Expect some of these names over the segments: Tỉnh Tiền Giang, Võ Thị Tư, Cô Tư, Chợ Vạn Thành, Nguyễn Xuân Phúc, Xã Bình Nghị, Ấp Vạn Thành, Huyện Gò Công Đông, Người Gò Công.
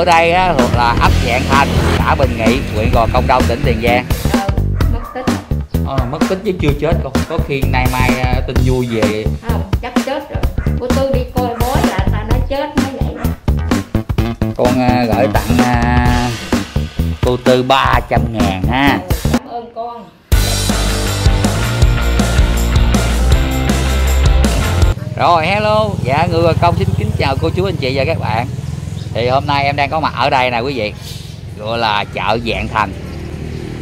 ở đây thuộc là ấp Vạn Thành, xã Bình Nghị, huyện Gò Công Đông, tỉnh Tiền Giang. Mất tích chứ chưa chết con. Có khi nay mai tin vui về. Không, chắc chết rồi. Cô Tư đi coi bói là ta nói chết mới vậy. Con gửi tặng cô Tư 300.000 ha. Cảm ơn con. Rồi hello, dạ người Gò Công xin kính chào cô chú anh chị và các bạn. Thì hôm nay em đang có mặt ở đây nè quý vị, gọi là chợ Vạn Thành.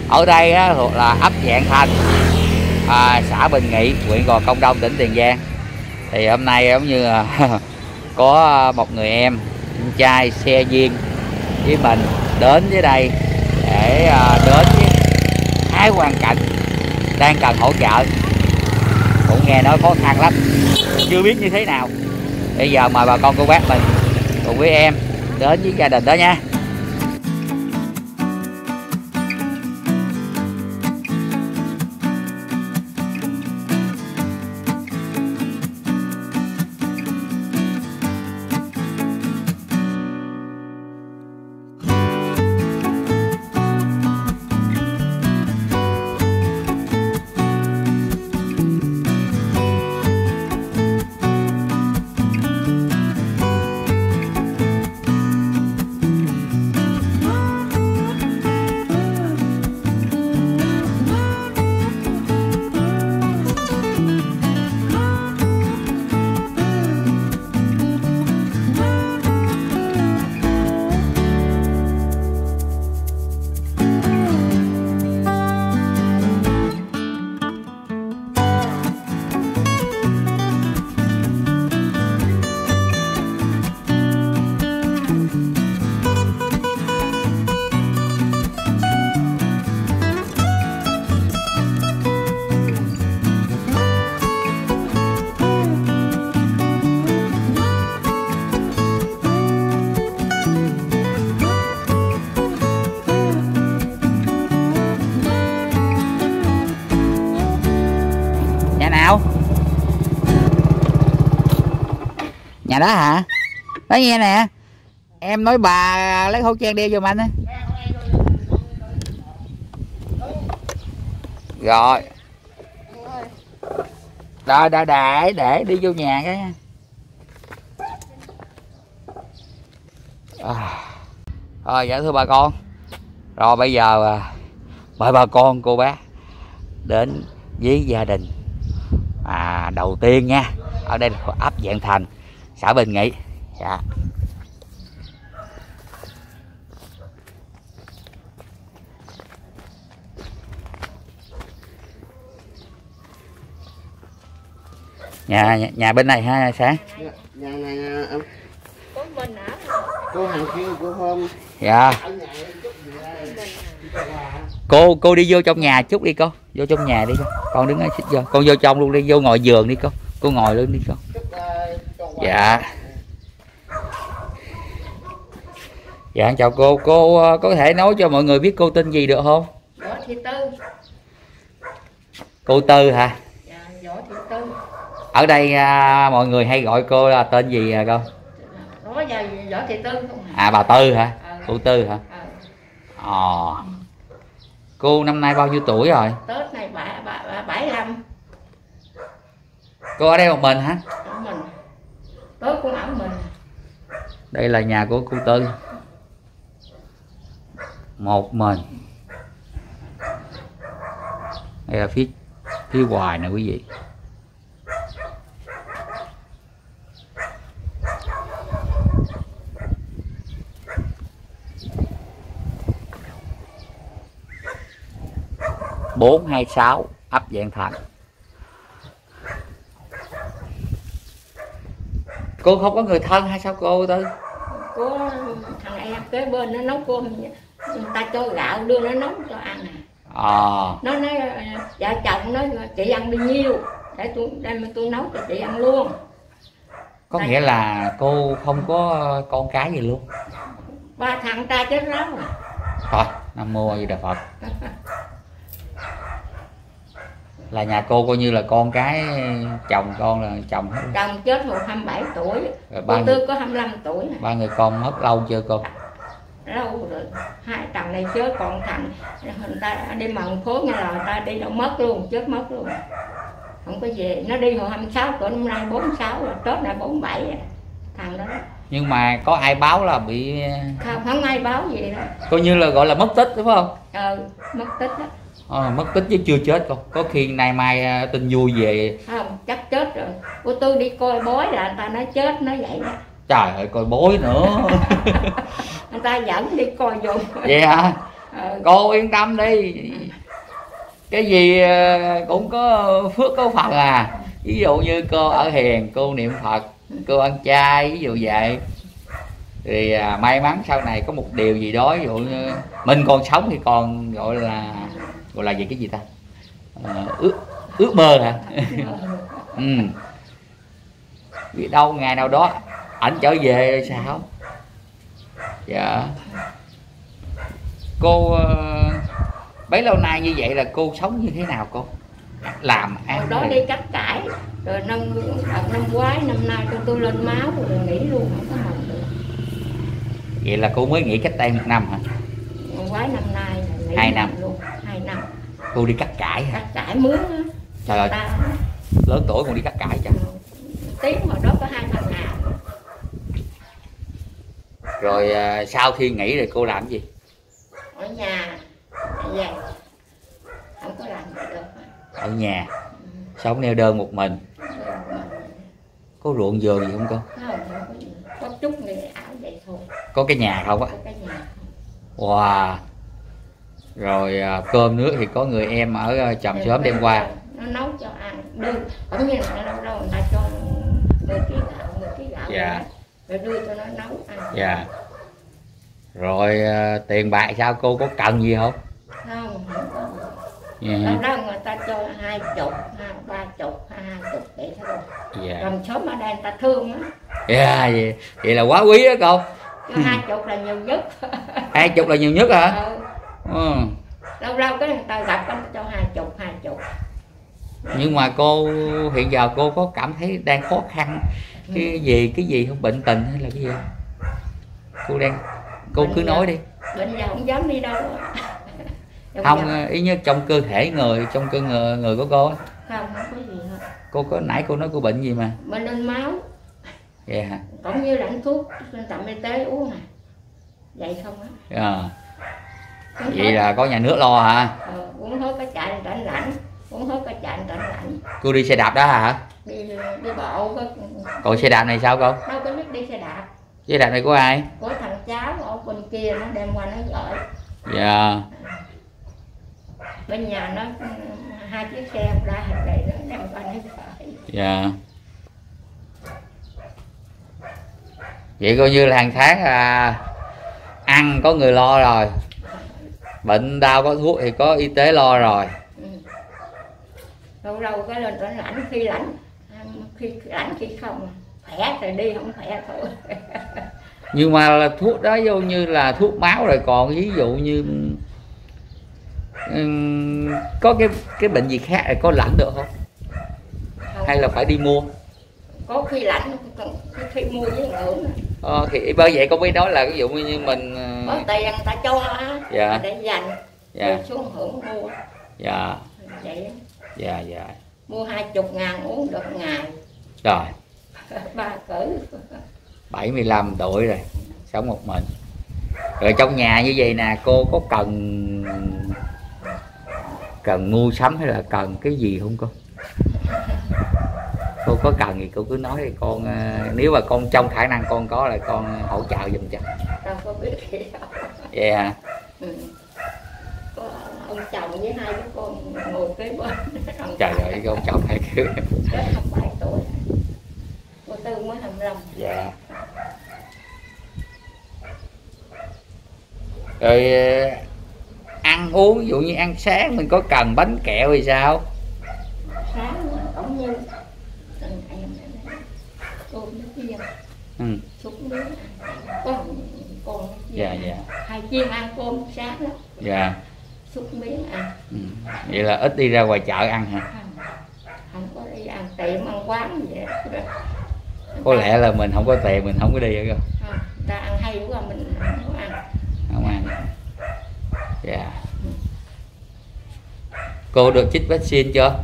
Ở đây thuộc là ấp Vạn Thành, xã Bình Nghị, huyện Gò Công Đông, tỉnh Tiền Giang. Thì hôm nay giống như có một người em trai xe duyên với mình đến với đây để đến với Thái hoàn cảnh đang cần hỗ trợ, cũng nghe nói khó khăn lắm, chưa biết như thế nào. Bây giờ mời bà con cô bác mình cùng với em đến với gia đình đó nha. Nhà đó hả? Nói nghe nè, em nói bà lấy khẩu trang đeo giùm anh á. Rồi rồi rồi để đi vô nhà cái. Rồi dạ thưa bà con, rồi bây giờ mời bà con cô bác đến với gia đình đầu tiên nha. Ở đây là ấp Vạn Thành, xã Bình Nghị. Dạ. Nhà bên này ha sáng. Nhà này ông. Của mình hả? Cô hàng kia của hôm. Dạ. Cô đi vô trong nhà chút đi cô. Vô trong nhà đi con. Đứng ấy xích vô. Con vô trong luôn đi, vô ngồi giường đi cô. Cô ngồi luôn đi con. Dạ. Dạ chào cô có thể nói cho mọi người biết cô tên gì được không? Võ Thị Tư. Cô Tư hả? Dạ, Võ Thị Tư. Ở đây mọi người hay gọi cô là tên gì hả cô? Đó giờ Võ Thị Tư không? À bà Tư hả? Ừ. Cô Tư hả? Ừ. Cô năm nay bao nhiêu tuổi rồi? Tết này bà 75. Cô ở đây một mình hả? Tối cũng ở mình. Đây là nhà của cô Tư. Một mình. Đây là phía ngoài nè quý vị. Bốn 26 ấp Vạn Thành. Cô không có người thân hay sao cô Tư? Có thằng em kế bên nó nấu cơm, người ta cho gạo đưa nó nấu cho ăn nè. Nó nói vợ chồng nói chị ăn bao nhiêu để tôi nấu cho chị ăn luôn. Có nghĩa là cô không có con cái gì luôn? 3 thằng trai chết ráo rồi. Thôi Nam Mô A Di Đà Phật. Là nhà cô coi như là con cái chồng con là chồng hết. Chồng chết hồi 27 tuổi, cô Tư có 25 tuổi. Ba người con mất lâu chưa cô? lâu rồi, 2 thằng này chết, còn thằng người ta đi mần phố nghe là người ta đi đâu mất luôn, chết mất luôn, không có về. Nó đi hồi 26 tuổi, năm nay 46 rồi, Tết là 47 thằng đó. Nhưng mà có ai báo là bị... Không, không ai báo gì đâu. Coi như là gọi là mất tích đúng không? Ừ, mất tích đó. Mất tích chứ chưa chết không? Có khi nay mai tin vui về. Không, chắc chết rồi. Cô Tư đi coi bói là người ta nói chết, nói vậy đó. Trời ơi, coi bói nữa. Người ta dẫn đi coi vô. Vậy hả? Ừ. Cô yên tâm đi. Cái gì cũng có phước có Phật à. Ví dụ như cô ở hiền, cô niệm Phật, cô ăn chay, ví dụ vậy thì may mắn sau này có một điều gì đó, ví dụ như mình còn sống thì còn gọi là gì, cái gì ta, ước mơ hả? Ừ. Vì đâu ngày nào đó ảnh trở về rồi sao? Dạ. Cô bấy lâu nay như vậy là cô sống như thế nào cô? Làm ăn đó đi cắt cải rồi năm ngoái năm nay tôi lên máu rồi nghỉ luôn, không có học được. Vậy là cô mới nghỉ cách đây 1 năm hả? Ngoái năm nay nghỉ 2 năm luôn, 2 năm. Cô đi cắt cải hả? Cắt cải mướn á. Trời ơi, lớn tuổi còn đi cắt cải chứ. Tiếng hồi đó có 2 năm nào. Rồi sau khi nghỉ rồi cô làm gì? Ở nhà về, không có làm gì được. Ở nhà sống neo đơn một mình. Có ruộng vườn gì không cô? Không, có chút nghề ảo vậy thôi. Có cái nhà không á? Wow. Rồi cơm nước thì có người em ở chòm xóm đem qua. Nó nấu cho ăn đơn, cũng như là lâu lâu người ta cho 10 kg gạo dạ. Rồi đưa cho nó nấu ăn. Dạ. Rồi tiền bạc sao cô, có cần gì không? Không, không có. Yeah. Ở đó người ta cho 20, 30, 20 vậy thôi. Yeah. Đồng xóm ở đây người ta thương á. Yeah, vậy là quá quý á cô. 20 là nhiều nhất. 20 là nhiều nhất hả? Ừ. Lâu lâu cái người ta gặp nó cho 20. Nhưng mà cô hiện giờ cô có cảm thấy đang khó khăn cái gì không, bệnh tình hay là cái gì không? Cô đang nói đi. Bệnh giờ không dám đi đâu đó. Không, ý như trong cơ thể người, trong cơ người của cô á. Không, không có gì hết. Cô có, nãy cô nói cô bệnh gì mà? Bệnh lên máu. Vậy hả? Cũng như lãnh thuốc lên trạm y tế uống à. Vậy không á. Ờ. Vậy là có nhà nước lo hả? Ừ, uống hết cái chạy rảnh rảnh. Cô đi xe đạp đó hả? Đi bộ. Còn xe đạp này sao cô? Đâu có biết đi xe đạp. Xe đạp này của ai? Của thằng cháu ở bên kia, nó đem qua nó gửi. Dạ. Bên nhà nó 2 chiếc xe ra hàng này nó đem qua nó gửi. Dạ. Vậy coi như là hàng tháng ăn có người lo rồi, bệnh đau có thuốc thì có y tế lo rồi. Lâu lâu cái lên lãnh, khi không khỏe thì đi, không khỏe thôi. Nhưng mà là thuốc đó vô như là thuốc máu rồi, còn ví dụ như có cái bệnh gì khác thì có lãnh được không? Không, hay là phải đi mua? Có khi lãnh, khi mua với ngưỡng. Thì bởi vậy con mới nói là ví dụ như mình có tiền ta cho á. Dạ. Để dành. Dạ. Đi xuống hưởng mua. Dạ. Vậy. Dạ, dạ. Mua 20.000 uống được ngày. Rồi. 3 cử. 75 tuổi rồi, sống một mình. Rồi trong nhà như vậy nè, cô có cần mua sắm hay là cần cái gì không cô? Cô có cần thì cô cứ nói thì con, nếu mà con trong khả năng con có là con hỗ trợ giùm cho. Đâu có biết gì đâu. Vậy hả? Ừ. Ông chồng với 2 đứa con ngồi kế bên. Trời ơi, ông chồng 2 đứa. Tới 27 tuổi. Cô Tư mới 25. Dạ. Rồi ăn uống, ví dụ như ăn sáng mình có cần bánh kẹo thì sao? Sáng mình cũng như tôm nước riêng. Ừ. Súng miếng con dạ, dạ. Hai chiên ăn cơm sáng lắm. Dạ. Xúc miếng ăn. Ừ. Vậy là ít đi ra ngoài chợ ăn hả? Không có đi ăn tiệm, ăn quán vậy. Có lẽ là mình không có tiền, mình không có đi vậy không? Ta ăn hay quá mình không có ăn. Dạ. Cô được chích vaccine chưa?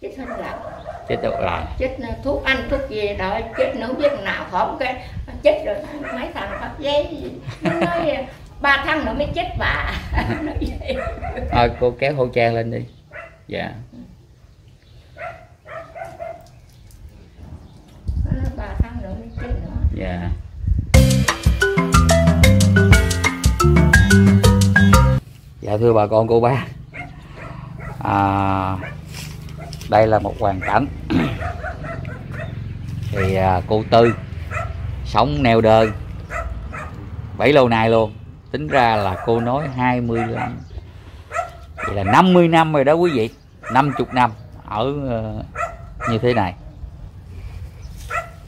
Chích hết lần. Chích được lần. Chích thuốc ăn thuốc gì đợi chích nấu biết nào không cái chích rồi mấy thằng phát giấy nói 3 tháng nữa mới chích bà. Thôi cô kéo khẩu trang lên đi. Dạ. Nó 3 tháng nữa mới chích nữa. Dạ. Dạ thưa bà con cô bác, đây là một hoàn cảnh thì cô Tư sống neo đơn bấy lâu nay luôn, tính ra là cô nói 25 vậy là 50 năm rồi đó quý vị, 50 năm ở như thế này.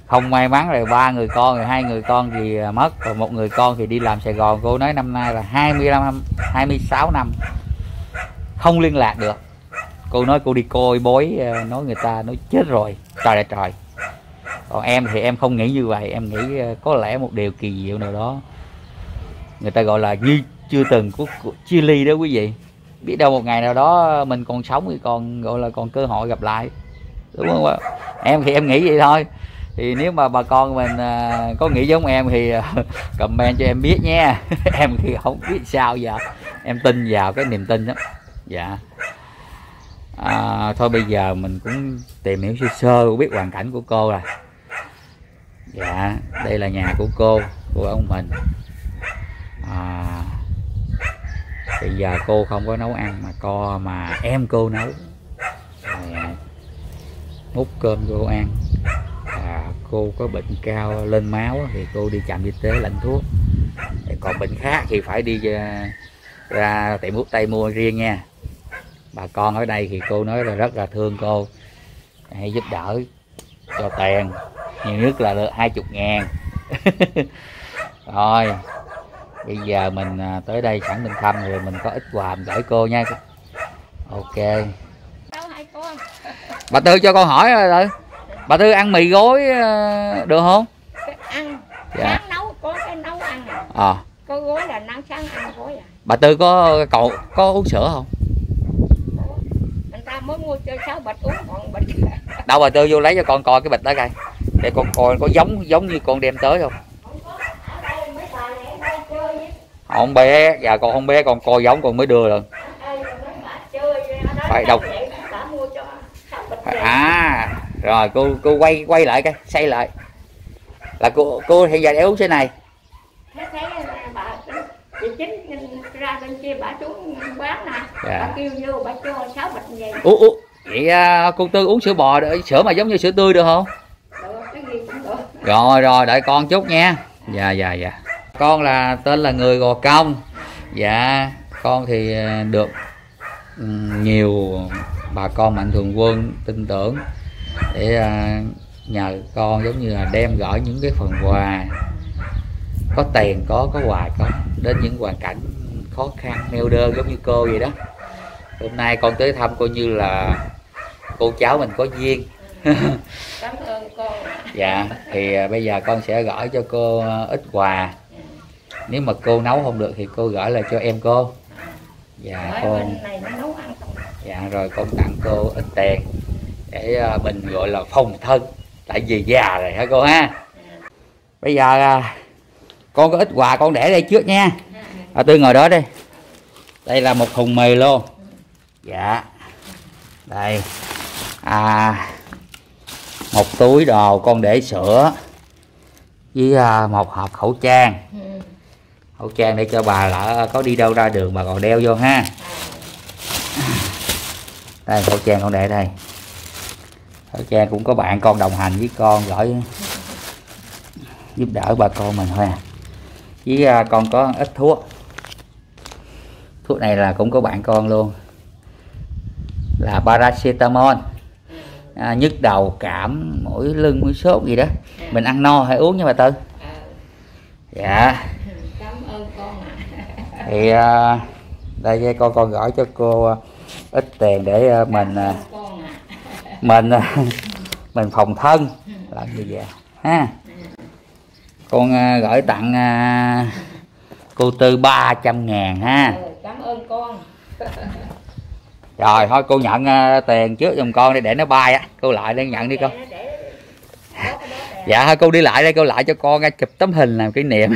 Không may mắn là 3 người con rồi 2 người con thì mất, rồi 1 người con thì đi làm Sài Gòn. Cô nói năm nay là 26 năm không liên lạc được. Cô nói cô đi coi bói, nói người ta nói chết rồi, trời ơi trời. Còn em thì em không nghĩ như vậy, em nghĩ có lẽ một điều kỳ diệu nào đó, người ta gọi là như chưa từng của chia ly đó quý vị. Biết đâu một ngày nào đó mình còn sống thì còn gọi là còn cơ hội gặp lại, đúng không ạ? Em thì em nghĩ vậy thôi. Thì nếu mà bà con mình có nghĩ giống em thì comment cho em biết nha. Em thì không biết sao giờ, em tin vào cái niềm tin đó. Dạ. Thôi bây giờ mình cũng tìm hiểu sơ sơ, cũng biết hoàn cảnh của cô rồi. Dạ, đây là nhà của cô, của ông mình. Bây giờ cô không có nấu ăn mà em cô nấu. Múc cơm cô ăn. Cô có bệnh cao lên máu thì cô đi trạm y tế lãnh thuốc, còn bệnh khác thì phải đi ra tiệm thuốc tây mua riêng nha. Bà con ở đây thì cô nói là rất là thương cô, hãy giúp đỡ cho tiền, nhiều nhất là được 20.000. Rồi bây giờ mình tới đây sẵn mình thăm rồi mình có ít quà mình gửi cô nha. Ok bà Tư cho con hỏi rồi. Bà Tư ăn mì gói được không? Ăn, dạ. Sáng nấu, có cái nấu ăn à. Có gói là nấu sáng ăn gói à. Bà Tư có uống sữa không? Mình ta mới mua chơi 6 bịch uống còn bịch. Đâu bà Tư vô lấy cho con coi cái bịch đó coi. Để con coi có giống như con đem tới không? Không có, ở đây mấy bà này hay chơi vậy. Không bé, dạ con không bé, con coi giống con mới đưa rồi. Ở đây mấy bà chơi ở đó. Phải đâu. Đã mua cho 6 bịch. Rồi cô quay lại cái xây lại là cô hiện giờ để uống thế này. Thấy bà chị Chính ra bên kia bà xuống bán nè, bà kêu vô bà cho 6 bịch gì. Ủa vậy cô Tư uống sữa bò, sữa mà giống như sữa tươi được không? Được, cái gì cũng được. Rồi đợi con chút nha. Dạ. Con là tên là Người Gò Công. Dạ, con thì được nhiều bà con mạnh thường quân tin tưởng để nhờ con giống như là đem gửi những cái phần quà có tiền có quà con đến những hoàn cảnh khó khăn neo đơn giống như cô vậy đó. Hôm nay con tới thăm coi như là cô cháu mình có duyên. Cảm ơn con. Dạ thì bây giờ con sẽ gửi cho cô ít quà, nếu mà cô nấu không được thì cô gửi lại cho em cô. Dạ con. Dạ rồi con tặng cô ít tiền để mình gọi là phòng thân, tại vì già rồi hả cô ha. Bây giờ con có ít quà con để đây trước nha. Tôi ngồi đó đi. Đây là một thùng mì luôn. Dạ. Đây một túi đồ con để sữa với một hộp khẩu trang. Khẩu trang để cho bà lỡ có đi đâu ra đường bà còn đeo vô ha. Đây khẩu trang con để đây. Cha cũng có bạn con đồng hành với con gửi giúp đỡ bà con mình thôi à. Với con có ít thuốc này là cũng có bạn con luôn, là paracetamol nhức đầu cảm mỗi lưng mũi sốt gì đó mình ăn no hãy uống nha bà Tư. Dạ cảm ơn con ạ. Thì đây con gửi cho cô ít tiền để mình phòng thân làm gì vậy ha. Con gửi tặng cô Tư 300.000 ha. Cảm ơn luôn con. Rồi thôi cô nhận tiền trước dùm con đi để nó bay á, cô lại đây nhận đi con. Dạ thôi cô đi lại đây, cô lại cho con chụp tấm hình làm kỷ niệm.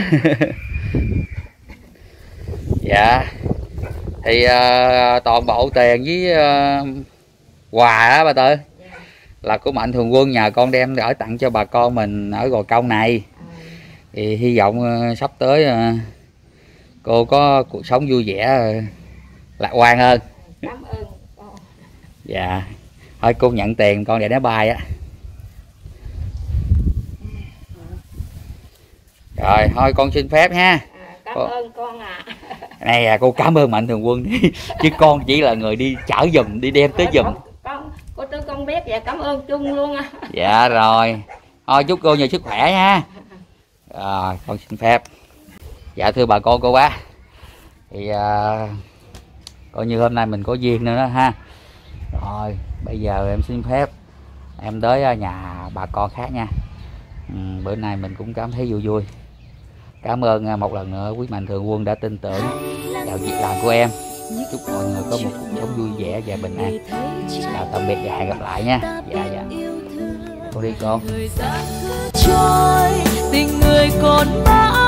Dạ thì toàn bộ tiền với quà đó bà Tư là của Mạnh Thường Quân nhà con đem gửi tặng cho bà con mình ở Gò Công này. Thì hy vọng sắp tới cô có cuộc sống vui vẻ, lạc quan hơn. Cảm ơn con. Dạ thôi cô nhận tiền con để nó bay á. Rồi thôi con xin phép ha. Cảm ơn con ạ. Này cô cảm ơn Mạnh Thường Quân chứ con chỉ là người đi chở giùm, đi đem tới giùm. Cô Tư con biết và cảm ơn chung luôn à. Dạ rồi thôi chúc cô nhiều sức khỏe nha. Rồi con xin phép. Dạ thưa bà con cô bác, thì coi như hôm nay mình có duyên nữa đó ha. Rồi bây giờ em xin phép em tới nhà bà con khác nha. Bữa nay mình cũng cảm thấy vui vui. Cảm ơn một lần nữa quý Mạnh Thường Quân đã tin tưởng vào việc làm của em. Chúc mọi người có một cuộc sống vui vẻ và bình an. Chào tạm biệt và hẹn gặp lại nha. Dạ dạ con đi con. Tình người còn mãi.